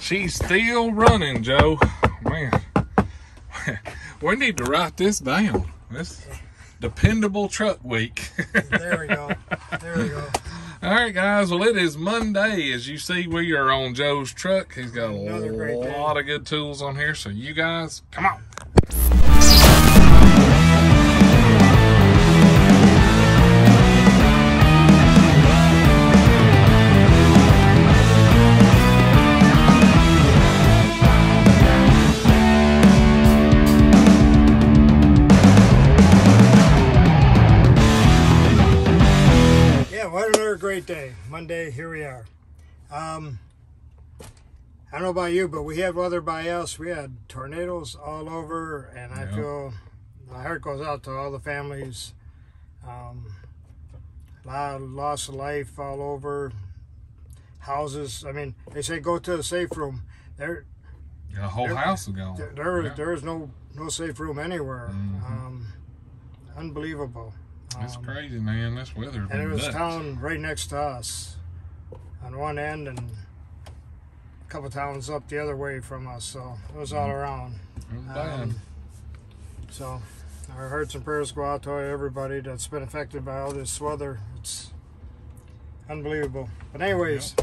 She's still running, Joe. Man, we need to write this down. This Dependable Truck Week. There we go. There we go. All right, guys. Well, it is Monday. As you see, we are on Joe's truck. He's got a lot of good tools on here. So you guys, come on. Day Monday, here we are. I don't know about you, but we had weather by us. We had tornadoes all over, and I feel my heart goes out to all the families. A lot of loss of life all over, houses. I mean, they say go to the safe room. There, yeah, the whole house is gone. There is no safe room anywhere. Unbelievable. That's crazy, man. That's weather. And it was town right next to us on one end and a couple towns up the other way from us. So it was all around. It was bad. So our hearts and prayers go out to everybody that's been affected by all this weather. It's unbelievable. But anyways,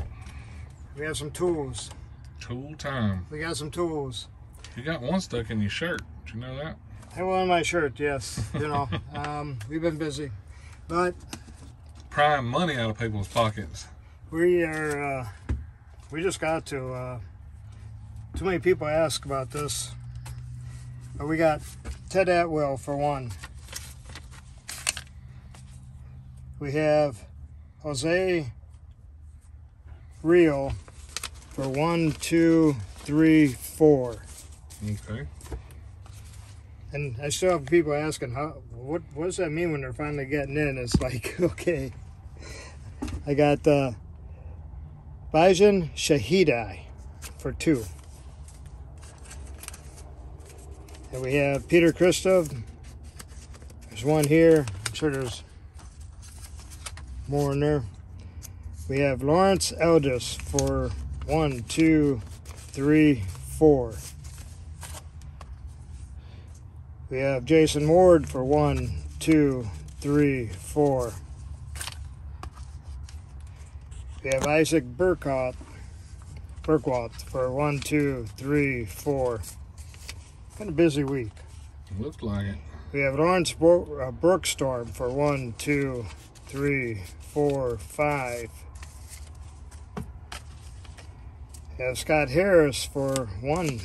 we have some tools. Tool time. We got some tools. You got one stuck in your shirt. Did you know that? I won my shirt, yes. You know, we've been busy, but prying money out of people's pockets. We are. We just got to. Too many people ask about this, but we got Ted Atwell for one. We have Jose Real for 1, 2, 3, 4. Okay. And I still have people asking, what does that mean when they're finally getting in? It's like, okay. I got Bijan Shahidai for 2. And we have Peter Christov. There's one here. I'm sure there's more in there. We have Lawrence Eldis for 1, 2, 3, 4. We have Jason Ward for 1, 2, 3, 4. We have Isaac Burkwalt for 1, 2, 3, 4. Kind of busy week. Looks like it. We have Lawrence Brookstorm for 1, 2, 3, 4, 5. We have Scott Harris for 1.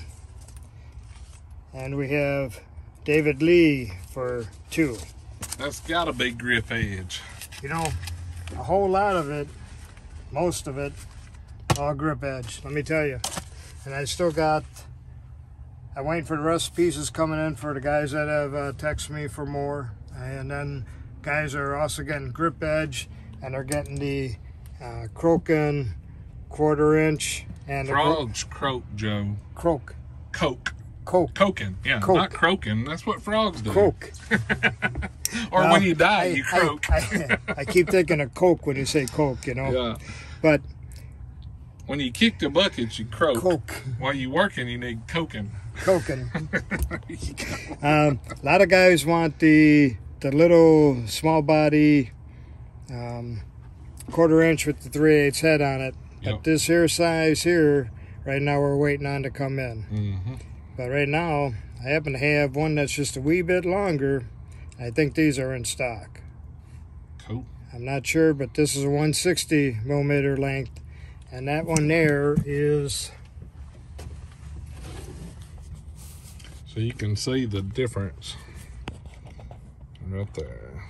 And we have David Lee for 2. That's got to be Grip Edge. You know, a whole lot of it, most of it, all Grip Edge, let me tell you. And I still got, I'm waiting for the rest pieces coming in for the guys that have texted me for more. And then guys are also getting Grip Edge, and they're getting the Koken quarter-inch. And Frog's croak, Joe. Croak. Coke. Koken, yeah, Coke. Not croaking. That's what frogs do. Croak. Or when you die, you croak. I keep thinking of Coke when you say Coke, you know. Yeah. But when you kick the bucket, you croak. Coke. While you're working, you need Koken. Koken. A lot of guys want the little small body quarter-inch with the 3/8 head on it. But this here size here, right now we're waiting on to come in. Mm-hmm. But right now, I happen to have one that's just a wee bit longer. I think these are in stock. Cool. I'm not sure, but this is a 160 millimeter length. And that one there is... So you can see the difference right there.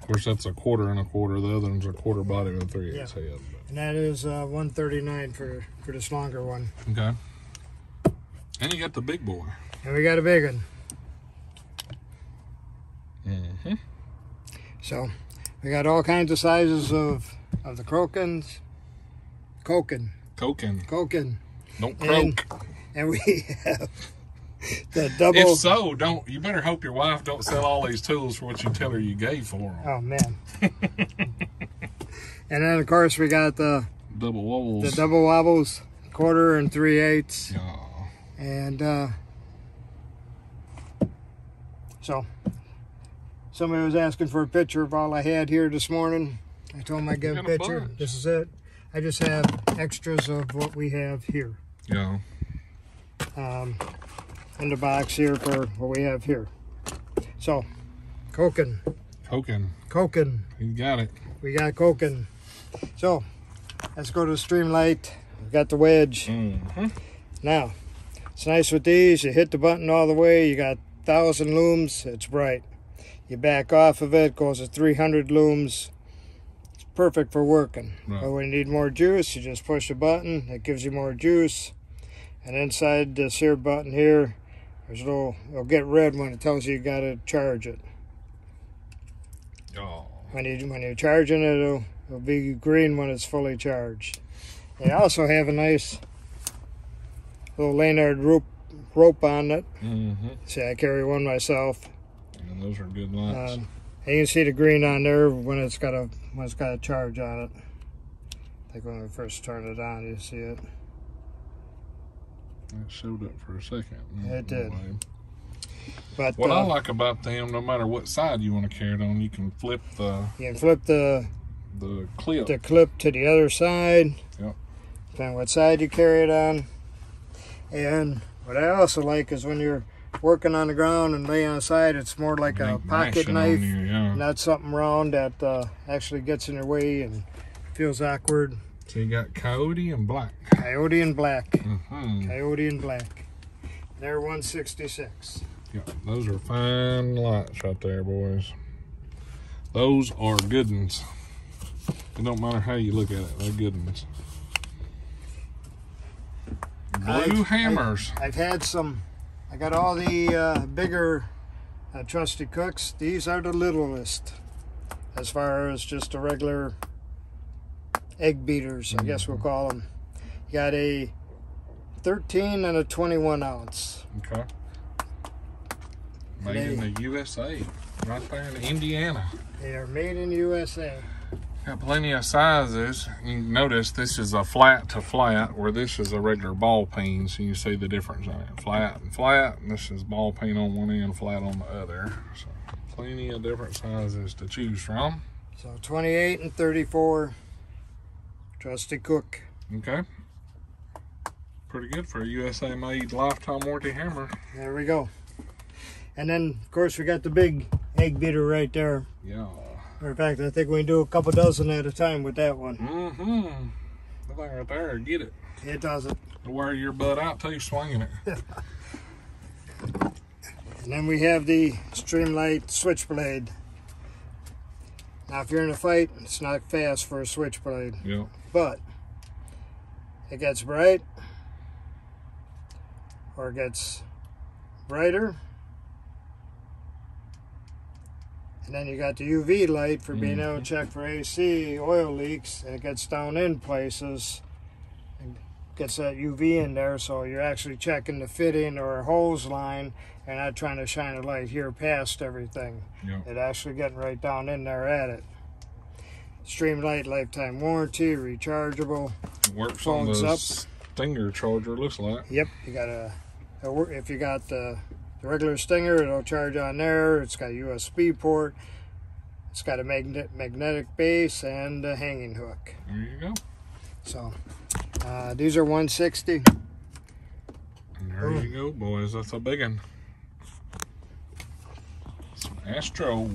Of course, that's a quarter and a quarter. The other one's a quarter body with a 3/8 head. But. And that is 139 for this longer one. Okay. And you got the big boy. And we got a big one. Mm-hmm. So we got all kinds of sizes of the Kokens. Koken. Don't croak. And we have the double. If so, don't. You better hope your wife don't sell all these tools for what you tell her you gave for them. Oh man. And then of course we got the double wobbles. 1/4 and 3/8. No. And so somebody was asking for a picture of all I had here this morning. I told them I'd get a picture. This is it. I just have extras of what we have here. Yeah. In the box here for what we have here. So, Koken. Koken. Koken. You got it. We got Koken. So, let's go to the Streamlight. We've got the wedge. Mm-hmm. Now, it's nice with these. You hit the button all the way. You got 1,000 looms. It's bright. You back off of it, goes to 300 looms. It's perfect for working. Right. But when you need more juice, you just push a button. It gives you more juice. And inside this here button here, there's a little, it'll get red when it tells you you gotta charge it. Oh. When you're charging it, it'll be green when it's fully charged. They also have a nice little lanyard rope on it. Mm-hmm. See, I carry one myself. And those are good lights. And you can see the green on there when it's got a charge on it. I think when we first turn it on, you see it. It showed up for a second. It did. But what I like about them, no matter what side you want to carry it on, you can flip the clip. The clip to the other side. Yep. Depending on what side you carry it on. And what I also like is when you're working on the ground and lay on the side, it's more like a pocket knife, not something round that actually gets in your way and feels awkward. So you got coyote and black. Coyote and black. Mm-hmm. Coyote and black. They're 166. Yeah, those are fine lights right there, boys. Those are good ones. It don't matter how you look at it, they're good ones. Blue hammers. I've had some. I got all the bigger trusty cooks. These are the littlest, as far as just the regular egg beaters, I guess we'll call them. You got a 13 and a 21 ounce. Okay. Made in the USA, right there in Indiana. They are made in USA. Got plenty of sizes. You notice this is a flat to flat, where this is a regular ball peen, so you see the difference on it. Flat and flat, and this is ball peen on one end, flat on the other. So plenty of different sizes to choose from. So 28 and 34. Trusty Cook. Okay. Pretty good for a USA made lifetime warranty hammer. There we go. And then, of course, we got the big egg beater right there. Yeah. Matter of fact, I think we can do a couple dozen at a time with that one. Mm-hmm. That thing right there, get it. It doesn't. It'll wear your butt out too, swinging it. And then we have the Streamlight Switchblade. Now, if you're in a fight, it's not fast for a switchblade. Yeah. But it gets bright, or it gets brighter. And then you got the UV light for being able to check for AC, oil leaks, and it gets down in places and gets that UV in there, so you're actually checking the fitting or a hose line and not trying to shine a light here past everything. Yep. It actually getting right down in there at it. Streamlight lifetime warranty, rechargeable. It works on the stinger charger, looks like. Yep, you got if you got the regular stinger, it'll charge on there. It's got a USB port. It's got a magnetic base and a hanging hook. There you go. So, these are 160. There you go, boys. That's a big one. Some Astro.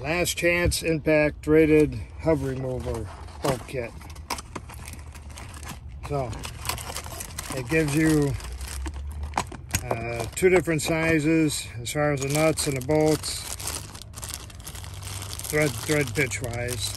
Last Chance Impact Rated Hub Remover Bulk Kit. So, it gives you two different sizes as far as the nuts and the bolts, thread pitch wise.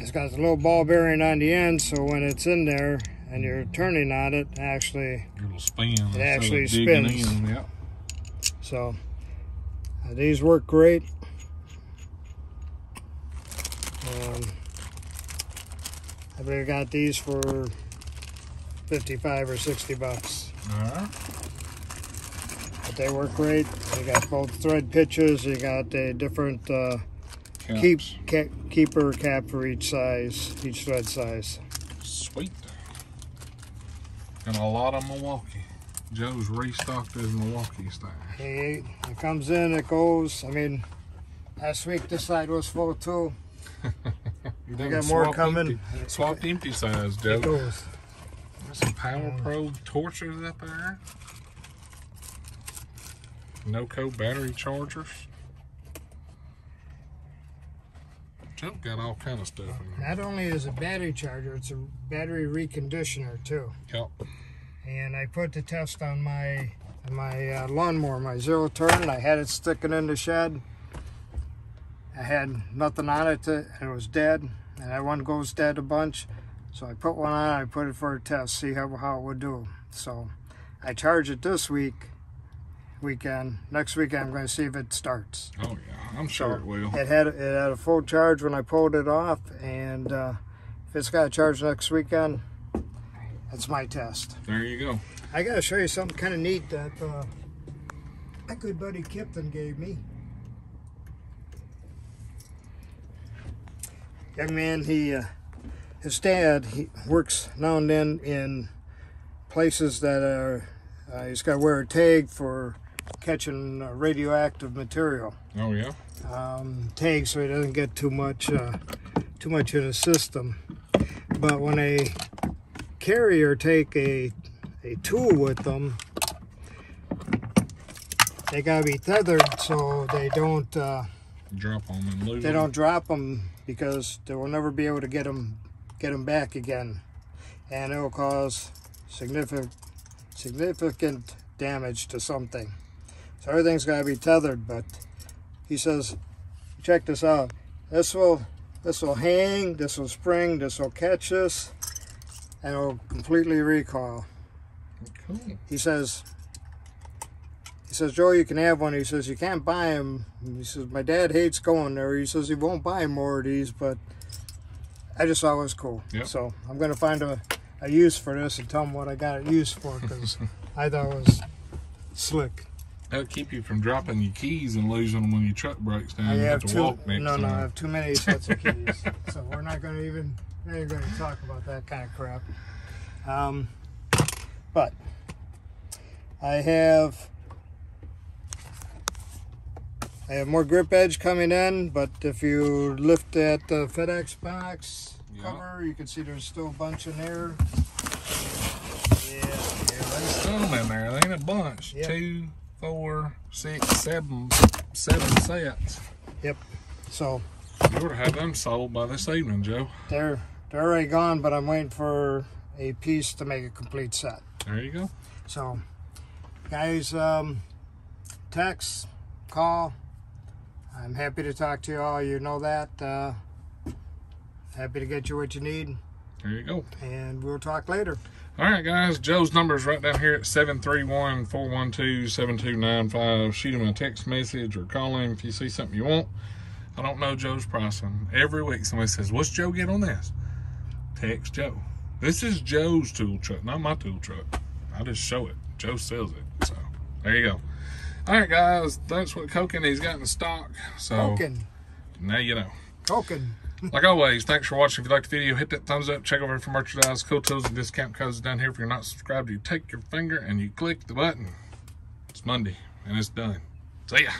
It's got a little ball bearing on the end, so when it's in there and you're turning on it, actually it'll spin. It actually spins. Yep. So. These work great. I believe I got these for $55 or $60. All right. but they work great. You got both thread pitches. You got a different keeper cap for each size, each thread size. Sweet. And a lot of Milwaukee. Joe's restocked his Milwaukee style. It comes in, it goes. I mean, last week this side was full too. They got more coming. Swapped empty size, Joe. It goes. There's some Power Pro torches up there. No-co battery chargers. Joe got all kind of stuff in there. Not only is a battery charger, it's a battery reconditioner too. Yep. And I put the test on my lawnmower, my zero turn. I had it sticking in the shed. I had nothing on it, it was dead, and that one goes dead a bunch. So I put one on, I put it for a test, see how it would do. So I charge it this weekend. Next week I'm going to see if it starts. Oh yeah, I'm sure it will. It had a full charge when I pulled it off, and if it's got a charge next weekend, that's my test. There you go. I got to show you something kind of neat that my good buddy Kipton gave me. Young man, his dad, he works now and then in places that are, he's got to wear a tag for catching radioactive material. Oh yeah. Tag so he doesn't get too much in his system. But when a carrier take a tool with them, they gotta be tethered so they don't drop them and lose. They don't drop them, because they will never be able to get them back again, and it will cause significant damage to something. So everything's got to be tethered. But he says, check this out. This will hang. This will spring. This will catch this, and it will completely recoil. Okay. He says, Joe, you can have one. He says, you can't buy them. He says, my dad hates going there. He says, he won't buy more of these, but I just thought it was cool. Yep. So I'm going to find a use for this and tell him what I got it used for, because I thought it was slick. That'll keep you from dropping your keys and losing them when your truck breaks down. No, I have too many sets of keys. So we're not going to even talk about that kind of crap. But I have... more Grip Edge coming in, but if you lift that FedEx box cover, you can see there's still a bunch in there. Yeah, there's some in there. They ain't a bunch. Yep. 2, 4, 6, 7 sets. Yep. So you ought to have them sold by this evening, Joe. They're already gone, but I'm waiting for a piece to make a complete set. There you go. So, guys, text, call. I'm happy to talk to you all. You know that. Happy to get you what you need. There you go. And we'll talk later. All right, guys. Joe's number is right down here at 731-412-7295. Shoot him a text message or call him if you see something you want. I don't know Joe's pricing. Every week somebody says, what's Joe get on this? Text Joe. This is Joe's tool truck, not my tool truck. I just show it. Joe sells it. So there you go. All right, guys, that's what Koken he's got in stock. So Koken. Now you know. Koken. Like always, thanks for watching. If you liked the video, hit that thumbs up. Check over for merchandise, cool tools, and discount codes down here. If you're not subscribed, you take your finger and you click the button. It's Monday, and it's done. See ya.